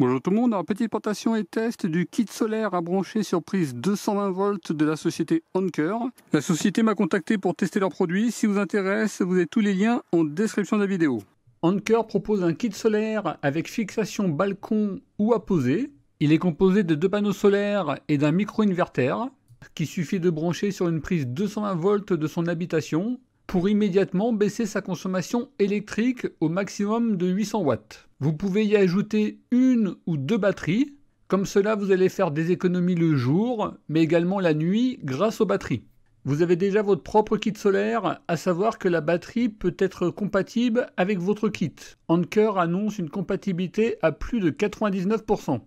Bonjour tout le monde, alors petite présentation et test du kit solaire à brancher sur prise 220 volts de la société Anker. La société m'a contacté pour tester leurs produits, si vous intéresse, vous avez tous les liens en description de la vidéo. Anker propose un kit solaire avec fixation balcon ou apposée. Il est composé de deux panneaux solaires et d'un micro-inverter qu'il suffit de brancher sur une prise 220 volts de son habitation pour immédiatement baisser sa consommation électrique au maximum de 800 watts. Vous pouvez y ajouter une ou deux batteries, comme cela vous allez faire des économies le jour, mais également la nuit grâce aux batteries. Vous avez déjà votre propre kit solaire, à savoir que la batterie peut être compatible avec votre kit. Anker annonce une compatibilité à plus de 99%.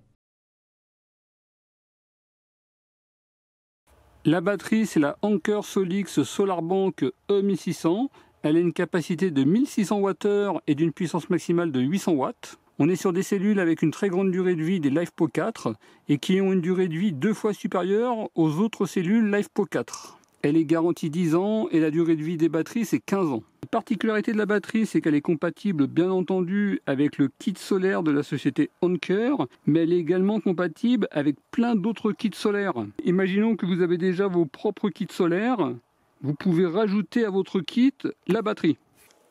La batterie, c'est la Anker Solix Solarbank E1600. Elle a une capacité de 1600 Wh et d'une puissance maximale de 800 watts. On est sur des cellules avec une très grande durée de vie des LiFePO4 et qui ont une durée de vie 2 fois supérieure aux autres cellules LiFePO4. Elle est garantie 10 ans et la durée de vie des batteries, c'est 15 ans. La particularité de la batterie, c'est qu'elle est compatible, bien entendu, avec le kit solaire de la société Anker, mais elle est également compatible avec plein d'autres kits solaires. Imaginons que vous avez déjà vos propres kits solaires, vous pouvez rajouter à votre kit la batterie.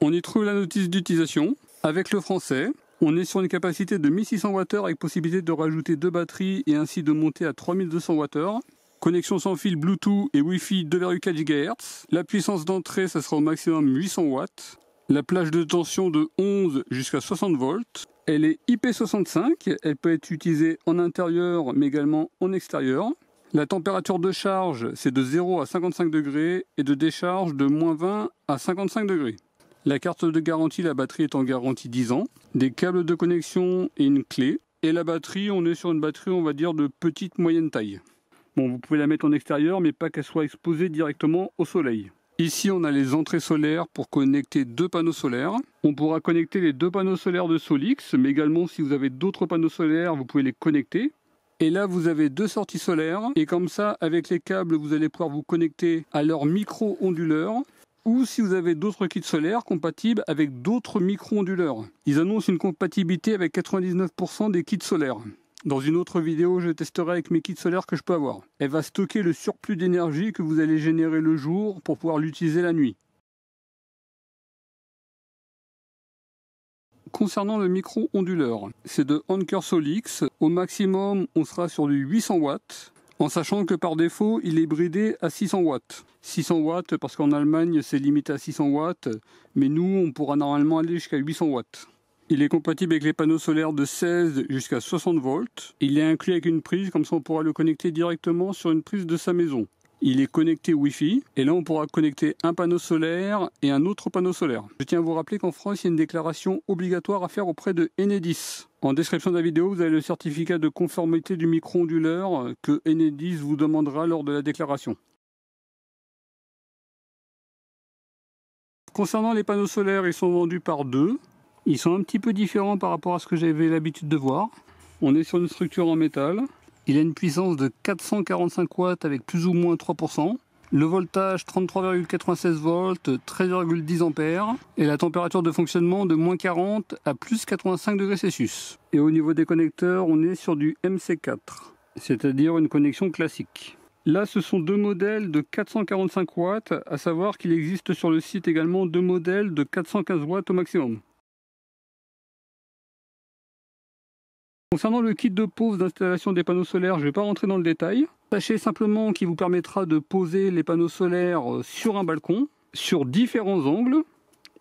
On y trouve la notice d'utilisation, avec le français. On est sur une capacité de 1600 Wh avec possibilité de rajouter 2 batteries et ainsi de monter à 3200 Wh. Connexion sans fil Bluetooth et Wi-Fi 2,4 GHz. La puissance d'entrée, ça sera au maximum 800 watts. La plage de tension de 11 jusqu'à 60 volts. Elle est IP65, elle peut être utilisée en intérieur mais également en extérieur. La température de charge, c'est de 0 à 55 degrés et de décharge de -20 à 55 degrés. La carte de garantie, la batterie est en garantie 10 ans. Des câbles de connexion et une clé. Et la batterie, on est sur une batterie, on va dire, de petite moyenne taille. Bon, vous pouvez la mettre en extérieur, mais pas qu'elle soit exposée directement au soleil. Ici, on a les entrées solaires pour connecter 2 panneaux solaires. On pourra connecter les 2 panneaux solaires de Solix, mais également si vous avez d'autres panneaux solaires, vous pouvez les connecter. Et là, vous avez 2 sorties solaires. Et comme ça, avec les câbles, vous allez pouvoir vous connecter à leur micro-onduleur. Ou si vous avez d'autres kits solaires compatibles avec d'autres micro-onduleurs. Ils annoncent une compatibilité avec 99% des kits solaires. Dans une autre vidéo, je testerai avec mes kits solaires que je peux avoir. Elle va stocker le surplus d'énergie que vous allez générer le jour pour pouvoir l'utiliser la nuit. Concernant le micro-onduleur, c'est de Anker Solix. Au maximum, on sera sur du 800 watts, en sachant que par défaut, il est bridé à 600 watts. 600 watts parce qu'en Allemagne, c'est limité à 600 watts, mais nous, on pourra normalement aller jusqu'à 800 watts. Il est compatible avec les panneaux solaires de 16 jusqu'à 60 volts. Il est inclus avec une prise, comme ça on pourra le connecter directement sur une prise de sa maison. Il est connecté Wi-Fi, et là on pourra connecter un panneau solaire et un autre panneau solaire. Je tiens à vous rappeler qu'en France, il y a une déclaration obligatoire à faire auprès de Enedis. En description de la vidéo, vous avez le certificat de conformité du micro-onduleur que Enedis vous demandera lors de la déclaration. Concernant les panneaux solaires, ils sont vendus par 2. Ils sont un petit peu différents par rapport à ce que j'avais l'habitude de voir. On est sur une structure en métal. Il a une puissance de 445 watts avec plus ou moins 3%. Le voltage 33,96 volts, 13,10 ampères. Et la température de fonctionnement de -40 à plus 85 degrés Celsius. Et au niveau des connecteurs, on est sur du MC4, c'est-à-dire une connexion classique. Là, ce sont 2 modèles de 445 watts, à savoir qu'il existe sur le site également 2 modèles de 415 watts au maximum. Concernant le kit de pose d'installation des panneaux solaires, je ne vais pas rentrer dans le détail. Sachez simplement qu'il vous permettra de poser les panneaux solaires sur un balcon, sur différents angles,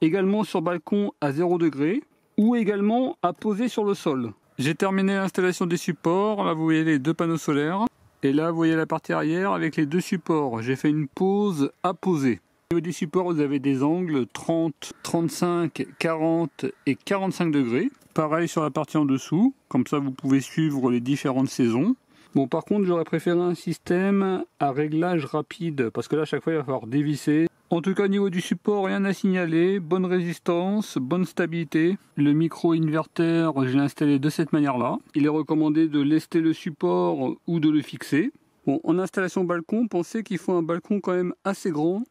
également sur balcon à 0 degré, ou également à poser sur le sol. J'ai terminé l'installation des supports, là vous voyez les 2 panneaux solaires, et là vous voyez la partie arrière avec les 2 supports. J'ai fait une pose à poser. Au niveau des supports, vous avez des angles 30, 35, 40 et 45 degrés. Pareil sur la partie en dessous, comme ça vous pouvez suivre les différentes saisons. Bon, par contre, j'aurais préféré un système à réglage rapide, parce que là, à chaque fois, il va falloir dévisser. En tout cas, au niveau du support, rien à signaler. Bonne résistance, bonne stabilité. Le micro-inverter, je l'ai installé de cette manière-là. Il est recommandé de lester le support ou de le fixer. Bon, en installation balcon, pensez qu'il faut un balcon quand même assez grand.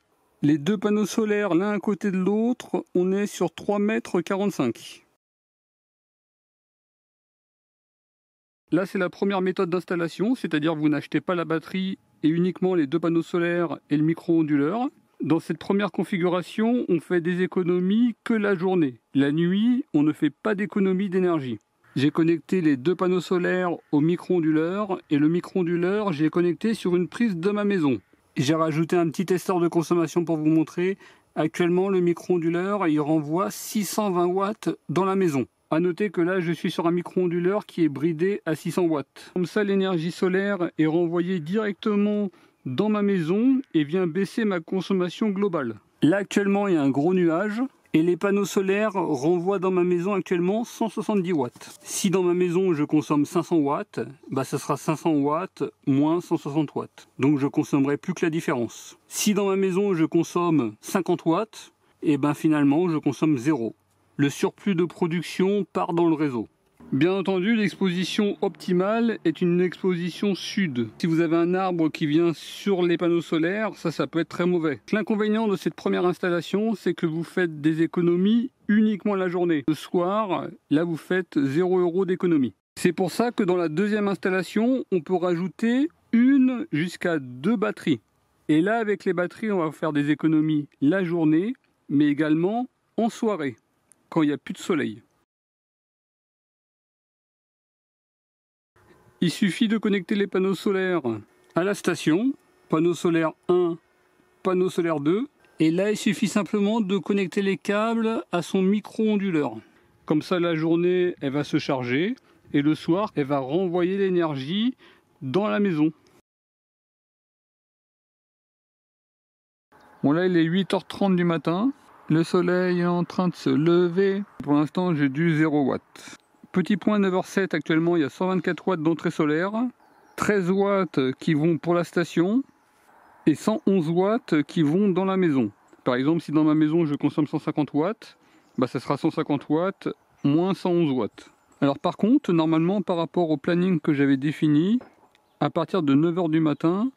Les 2 panneaux solaires, l'un à côté de l'autre, on est sur 3,45 mètres. Là, c'est la première méthode d'installation, c'est-à-dire que vous n'achetez pas la batterie et uniquement les deux panneaux solaires et le micro-onduleur. Dans cette première configuration, on fait des économies que la journée. La nuit, on ne fait pas d'économie d'énergie. J'ai connecté les deux panneaux solaires au micro-onduleur et le micro-onduleur, j'ai connecté sur une prise de ma maison. J'ai rajouté un petit testeur de consommation pour vous montrer. Actuellement, le micro-onduleur, il renvoie 620 watts dans la maison. A noter que là je suis sur un micro-onduleur qui est bridé à 600 watts. Comme ça l'énergie solaire est renvoyée directement dans ma maison et vient baisser ma consommation globale. Là actuellement il y a un gros nuage et les panneaux solaires renvoient dans ma maison actuellement 170 watts. Si dans ma maison je consomme 500 watts, bah ça sera 500 watts moins 160 watts. Donc je consommerai plus que la différence. Si dans ma maison je consomme 50 watts, et ben finalement je consomme 0. Le surplus de production part dans le réseau. Bien entendu, l'exposition optimale est une exposition sud. Si vous avez un arbre qui vient sur les panneaux solaires, ça peut être très mauvais. L'inconvénient de cette première installation, c'est que vous faites des économies uniquement la journée. Le soir, là vous faites 0 € d'économie. C'est pour ça que dans la deuxième installation, on peut rajouter une jusqu'à deux batteries. Et là, avec les batteries, on va faire des économies la journée, mais également en soirée, quand il n'y a plus de soleil. Il suffit de connecter les panneaux solaires à la station, panneau solaire 1, panneau solaire 2, et là il suffit simplement de connecter les câbles à son micro-onduleur. Comme ça la journée elle va se charger et le soir elle va renvoyer l'énergie dans la maison. Bon là il est 8h30 du matin. Le soleil est en train de se lever. Pour l'instant, j'ai du 0 watts. Petit point 9h07, actuellement, il y a 124 watts d'entrée solaire, 13 watts qui vont pour la station et 111 watts qui vont dans la maison. Par exemple, si dans ma maison, je consomme 150 watts, bah, ça sera 150 watts moins 111 watts. Alors par contre, normalement, par rapport au planning que j'avais défini, à partir de 9h du matin,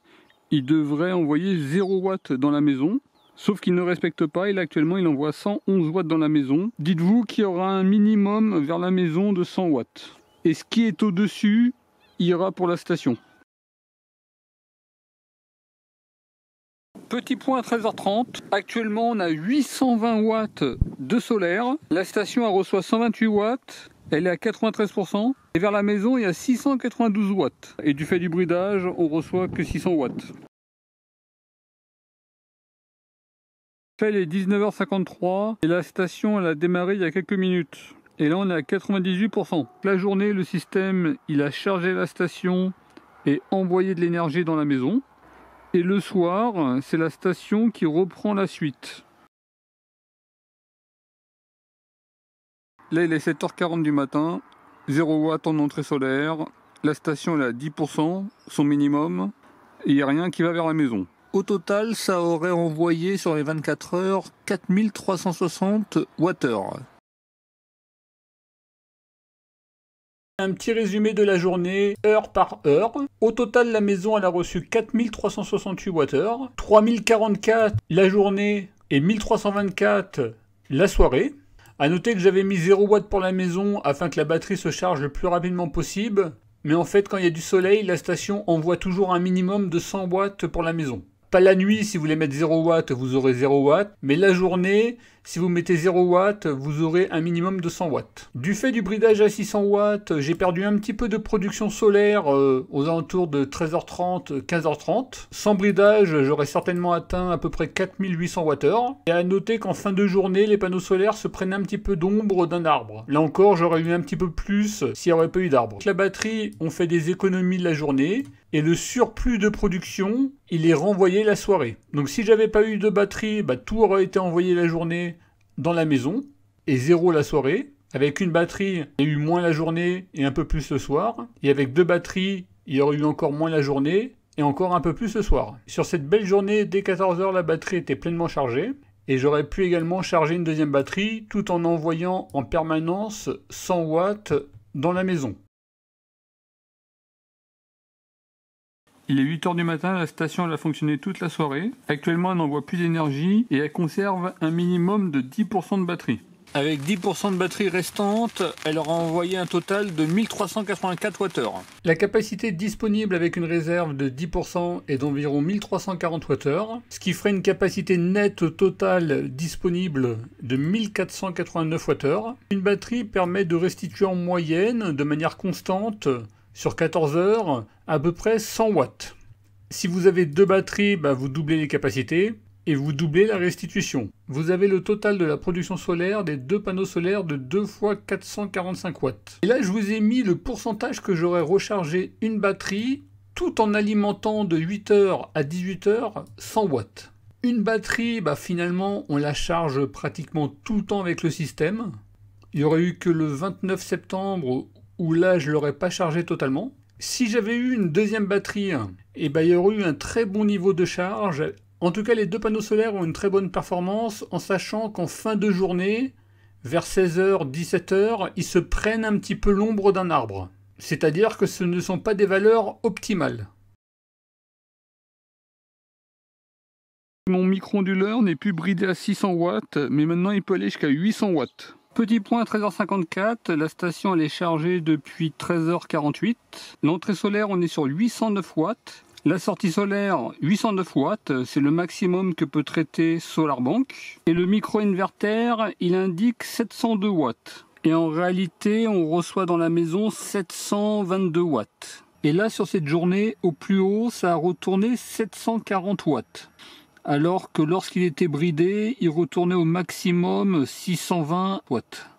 il devrait envoyer 0 watts dans la maison. Sauf qu'il ne respecte pas, et là actuellement il envoie 111 watts dans la maison. Dites-vous qu'il y aura un minimum vers la maison de 100 watts. Et ce qui est au-dessus ira pour la station. Petit point à 13h30, actuellement on a 820 watts de solaire. La station elle reçoit 128 watts, elle est à 93%. Et vers la maison il y a 692 watts. Et du fait du bridage on reçoit que 600 watts. Il est 19h53 et la station elle a démarré il y a quelques minutes et là on est à 98%. La journée le système il a chargé la station et envoyé de l'énergie dans la maison et le soir c'est la station qui reprend la suite. Là il est 7h40 du matin, 0 watt en entrée solaire, la station elle est à 10%, son minimum, et il n'y a rien qui va vers la maison. Au total, ça aurait envoyé sur les 24 heures 4360 Wh. Un petit résumé de la journée, heure par heure. Au total, la maison elle a reçu 4368 Wh, 3044 la journée et 1324 la soirée. A noter que j'avais mis 0 Watt pour la maison afin que la batterie se charge le plus rapidement possible. Mais en fait, quand il y a du soleil, la station envoie toujours un minimum de 100 watts pour la maison. Pas la nuit, si vous voulez mettre 0 watts, vous aurez 0 watts. Mais la journée, si vous mettez 0 watts, vous aurez un minimum de 100 watts. Du fait du bridage à 600 watts, j'ai perdu un petit peu de production solaire aux alentours de 13h30, 15h30. Sans bridage, j'aurais certainement atteint à peu près 4800 Wh. Et à noter qu'en fin de journée, les panneaux solaires se prennent un petit peu d'ombre d'un arbre. Là encore, j'aurais eu un petit peu plus s'il n'y aurait pas eu d'arbre. La batterie, on fait des économies de la journée. Et le surplus de production, il est renvoyé la soirée. Donc si j'avais pas eu de batterie, bah, tout aurait été envoyé la journée dans la maison et 0 la soirée. Avec une batterie, il y a eu moins la journée et un peu plus le soir. Et avec deux batteries, il y aurait eu encore moins la journée et encore un peu plus le soir. Sur cette belle journée, dès 14h, la batterie était pleinement chargée. Et j'aurais pu également charger une deuxième batterie tout en envoyant en permanence 100 watts dans la maison. Il est 8h du matin, la station elle a fonctionné toute la soirée. Actuellement, elle n'envoie plus d'énergie et elle conserve un minimum de 10% de batterie. Avec 10% de batterie restante, elle aura envoyé un total de 1384 Wh. La capacité disponible avec une réserve de 10% est d'environ 1340 Wh, ce qui ferait une capacité nette totale disponible de 1489 Wh. Une batterie permet de restituer en moyenne, de manière constante, sur 14 heures, à peu près 100 watts. Si vous avez deux batteries, vous doublez les capacités et vous doublez la restitution. Vous avez le total de la production solaire des deux panneaux solaires de 2 x 445 watts. Et là, je vous ai mis le pourcentage que j'aurais rechargé une batterie tout en alimentant de 8h à 18h 100 watts. Une batterie, finalement, on la charge pratiquement tout le temps avec le système. Il n'y aurait eu que le 29 septembre où là, je ne l'aurais pas chargé totalement. Si j'avais eu une deuxième batterie, il y aurait eu un très bon niveau de charge. En tout cas, les deux panneaux solaires ont une très bonne performance, en sachant qu'en fin de journée, vers 16h, 17h, ils se prennent un petit peu l'ombre d'un arbre. C'est-à-dire que ce ne sont pas des valeurs optimales. Mon micro-onduleur n'est plus bridé à 600 watts, mais maintenant il peut aller jusqu'à 800 watts. Petit point à 13h54, la station elle est chargée depuis 13h48. L'entrée solaire, on est sur 809 watts. La sortie solaire, 809 watts, c'est le maximum que peut traiter Solarbank. Et le micro-inverter, il indique 702 watts. Et en réalité, on reçoit dans la maison 722 watts. Et là, sur cette journée, au plus haut, ça a retourné 740 watts. Alors que lorsqu'il était bridé, il retournait au maximum 620 watts.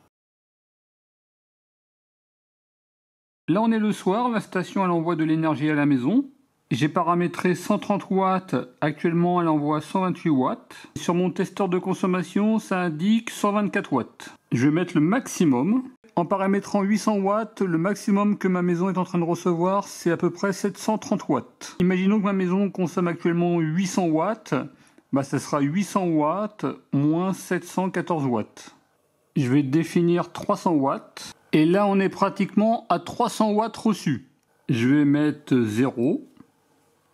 Là, on est le soir, la station elle envoie de l'énergie à la maison. J'ai paramétré 130 watts, actuellement elle envoie 128 watts. Sur mon testeur de consommation, ça indique 124 watts. Je vais mettre le maximum. En paramétrant 800 watts, le maximum que ma maison est en train de recevoir, c'est à peu près 730 watts. Imaginons que ma maison consomme actuellement 800 watts, ça sera 800 watts moins 714 watts. Je vais définir 300 watts, et là on est pratiquement à 300 watts reçus. Je vais mettre 0.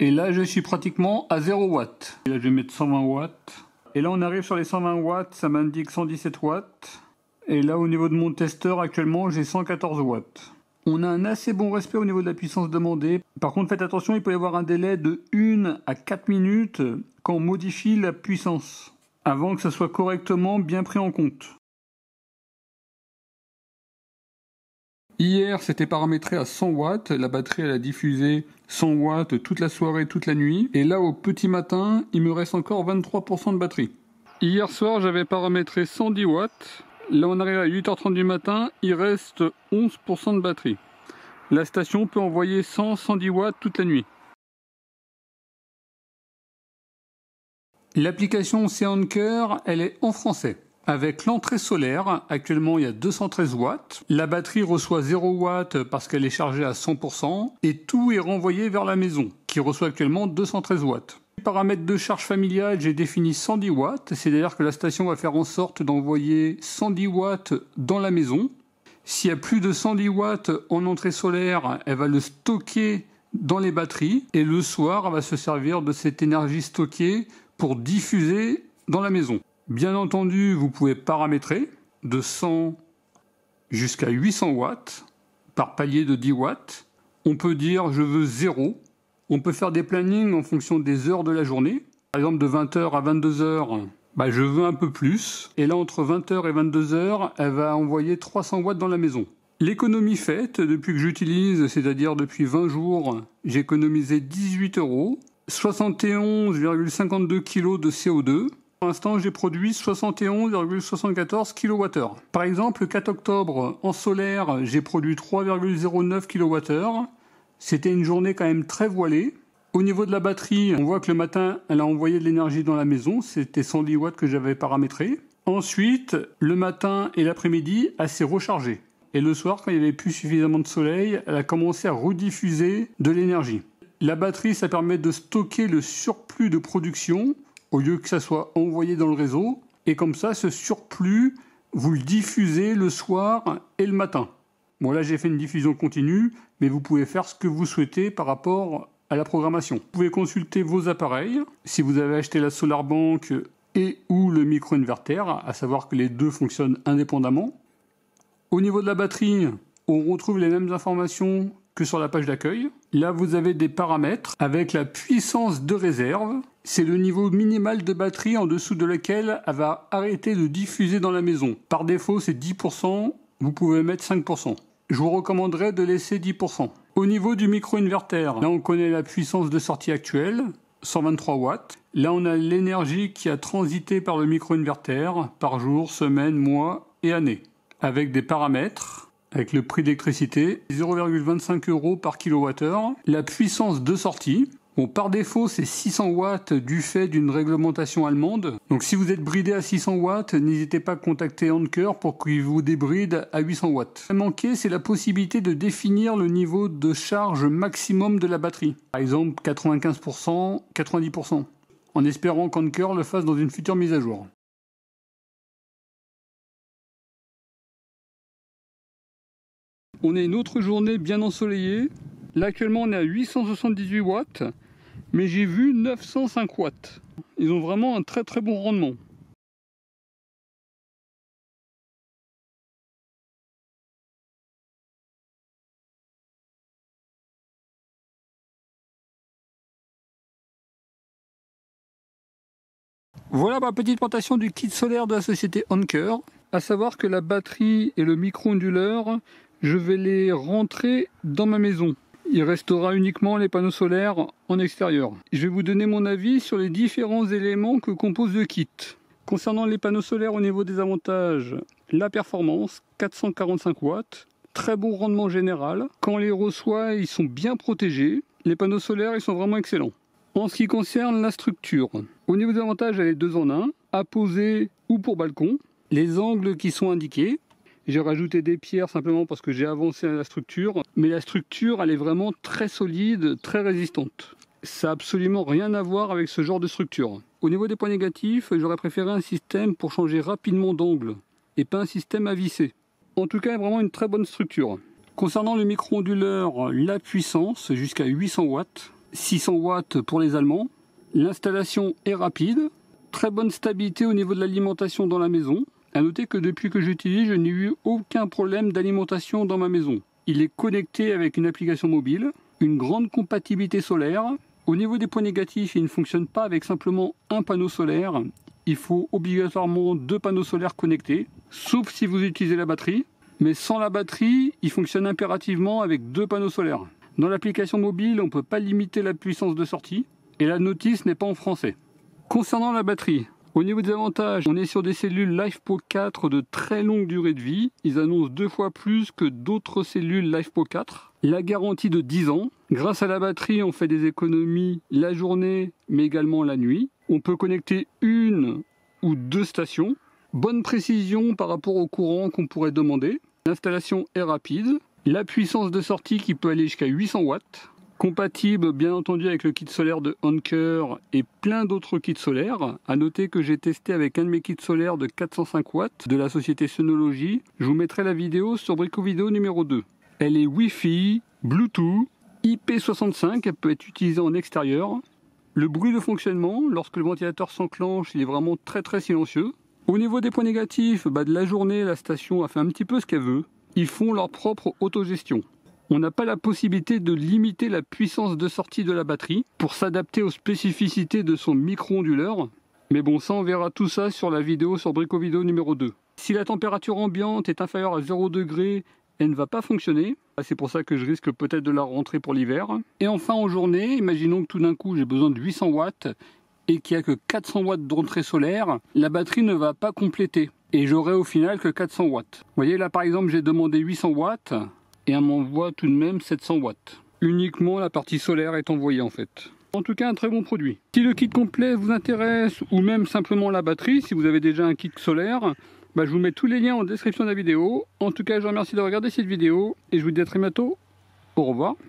Et là, je suis pratiquement à 0 watts. Et là, je vais mettre 120 watts. Et là, on arrive sur les 120 watts, ça m'indique 117 watts. Et là, au niveau de mon testeur, actuellement, j'ai 114 watts. On a un assez bon respect au niveau de la puissance demandée. Par contre, faites attention, il peut y avoir un délai de 1 à 4 minutes quand on modifie la puissance, avant que ça soit correctement bien pris en compte. Hier, c'était paramétré à 100 watts. La batterie, elle a diffusé 100 watts toute la soirée, toute la nuit. Et là, au petit matin, il me reste encore 23% de batterie. Hier soir, j'avais paramétré 110 watts. Là, on arrive à 8h30 du matin. Il reste 11% de batterie. La station peut envoyer 100-110 watts toute la nuit. L'application Anker, elle est en français. Avec l'entrée solaire, actuellement il y a 213 watts, la batterie reçoit 0 watts parce qu'elle est chargée à 100% et tout est renvoyé vers la maison qui reçoit actuellement 213 watts. Paramètre de charge familiale, j'ai défini 110 watts, c'est-à-dire que la station va faire en sorte d'envoyer 110 watts dans la maison. S'il y a plus de 110 watts en entrée solaire, elle va le stocker dans les batteries et le soir elle va se servir de cette énergie stockée pour diffuser dans la maison. Bien entendu, vous pouvez paramétrer de 100 jusqu'à 800 watts par palier de 10 watts. On peut dire je veux 0. On peut faire des plannings en fonction des heures de la journée. Par exemple, de 20h à 22h, je veux un peu plus. Et là, entre 20h et 22h, elle va envoyer 300 watts dans la maison. L'économie faite depuis que j'utilise, c'est-à-dire depuis 20 jours, j'ai économisé 18 €, 71,52 kg de CO2. Pour l'instant, j'ai produit 71,74 kWh. Par exemple, le 4 octobre, en solaire, j'ai produit 3,09 kWh. C'était une journée quand même très voilée. Au niveau de la batterie, on voit que le matin, elle a envoyé de l'énergie dans la maison. C'était 110 watts que j'avais paramétré. Ensuite, le matin et l'après-midi, elle s'est rechargée. Et le soir, quand il n'y avait plus suffisamment de soleil, elle a commencé à rediffuser de l'énergie. La batterie, ça permet de stocker le surplus de production au lieu que ça soit envoyé dans le réseau, et comme ça, ce surplus, vous le diffusez le soir et le matin. Bon, là, j'ai fait une diffusion continue, mais vous pouvez faire ce que vous souhaitez par rapport à la programmation. Vous pouvez consulter vos appareils. Si vous avez acheté la Solarbank, et ou le micro-inverter, à savoir que les deux fonctionnent indépendamment. Au niveau de la batterie, on retrouve les mêmes informations que sur la page d'accueil. Là, vous avez des paramètres avec la puissance de réserve. C'est le niveau minimal de batterie en dessous de lequel elle va arrêter de diffuser dans la maison. Par défaut, c'est 10%, vous pouvez mettre 5%. Je vous recommanderais de laisser 10%. Au niveau du micro-inverter, là on connaît la puissance de sortie actuelle, 123 watts. Là on a l'énergie qui a transité par le micro-inverter par jour, semaine, mois et année. Avec des paramètres, avec le prix d'électricité, 0,25 € par kWh. La puissance de sortie, bon, par défaut c'est 600 watts du fait d'une réglementation allemande. Donc si vous êtes bridé à 600 watts, n'hésitez pas à contacter Anker pour qu'il vous débride à 800 watts. Ce qui manque, c'est la possibilité de définir le niveau de charge maximum de la batterie. Par exemple 95%, 90%. En espérant qu'Anker le fasse dans une future mise à jour. On a une autre journée bien ensoleillée. Là actuellement on est à 878 watts, mais j'ai vu 905 watts. Ils ont vraiment un très très bon rendement. Voilà ma petite présentation du kit solaire de la société Anker. A savoir que la batterie et le micro-onduleur, je vais les rentrer dans ma maison. Il restera uniquement les panneaux solaires en extérieur. Je vais vous donner mon avis sur les différents éléments que compose le kit. Concernant les panneaux solaires au niveau des avantages, la performance, 445 watts, très bon rendement général. Quand on les reçoit, ils sont bien protégés. Les panneaux solaires, ils sont vraiment excellents. En ce qui concerne la structure, au niveau des avantages, elle est 2 en 1, à poser ou pour balcon. Les angles qui sont indiqués. J'ai rajouté des pierres simplement parce que j'ai avancé la structure. Mais la structure, elle est vraiment très solide, très résistante. Ça n'a absolument rien à voir avec ce genre de structure. Au niveau des points négatifs, j'aurais préféré un système pour changer rapidement d'angle et pas un système à visser. En tout cas, vraiment une très bonne structure. Concernant le micro-onduleur, la puissance jusqu'à 800 watts. 600 watts pour les Allemands. L'installation est rapide. Très bonne stabilité au niveau de l'alimentation dans la maison. A noter que depuis que j'utilise, je n'ai eu aucun problème d'alimentation dans ma maison. Il est connecté avec une application mobile, une grande compatibilité solaire. Au niveau des points négatifs, il ne fonctionne pas avec simplement un panneau solaire. Il faut obligatoirement 2 panneaux solaires connectés, sauf si vous utilisez la batterie. Mais sans la batterie, il fonctionne impérativement avec 2 panneaux solaires. Dans l'application mobile, on ne peut pas limiter la puissance de sortie et la notice n'est pas en français. Concernant la batterie, au niveau des avantages, on est sur des cellules LiFePO4 de très longue durée de vie. Ils annoncent 2 fois plus que d'autres cellules LiFePO4. La garantie de 10 ans. Grâce à la batterie, on fait des économies la journée, mais également la nuit. On peut connecter 1 ou 2 stations. Bonne précision par rapport au courant qu'on pourrait demander. L'installation est rapide. La puissance de sortie qui peut aller jusqu'à 800 watts. Compatible bien entendu avec le kit solaire de Anker et plein d'autres kits solaires. A noter que j'ai testé avec un de mes kits solaires de 405 watts de la société Sonologie. Je vous mettrai la vidéo sur BricoVideo numéro 2. Elle est Wi-Fi, Bluetooth, IP65, elle peut être utilisée en extérieur. Le bruit de fonctionnement, lorsque le ventilateur s'enclenche, il est vraiment très très silencieux. Au niveau des points négatifs, de la journée, la station a fait un petit peu ce qu'elle veut. Ils font leur propre autogestion. On n'a pas la possibilité de limiter la puissance de sortie de la batterie pour s'adapter aux spécificités de son micro-onduleur. Mais bon, ça on verra tout ça sur la vidéo sur BricoVideo numéro 2. Si la température ambiante est inférieure à 0 degré, elle ne va pas fonctionner. C'est pour ça que je risque peut-être de la rentrer pour l'hiver. Et enfin en journée, imaginons que tout d'un coup j'ai besoin de 800 watts et qu'il n'y a que 400 watts de rentrée solaire, la batterie ne va pas compléter. Et j'aurai au final que 400 watts. Vous voyez là par exemple j'ai demandé 800 watts. Et elle m'envoie tout de même 700 watts. Uniquement la partie solaire est envoyée en fait. En tout cas un très bon produit. Si le kit complet vous intéresse ou même simplement la batterie, si vous avez déjà un kit solaire, je vous mets tous les liens en description de la vidéo. En tout cas je vous remercie de regarder cette vidéo et je vous dis à très bientôt. Au revoir.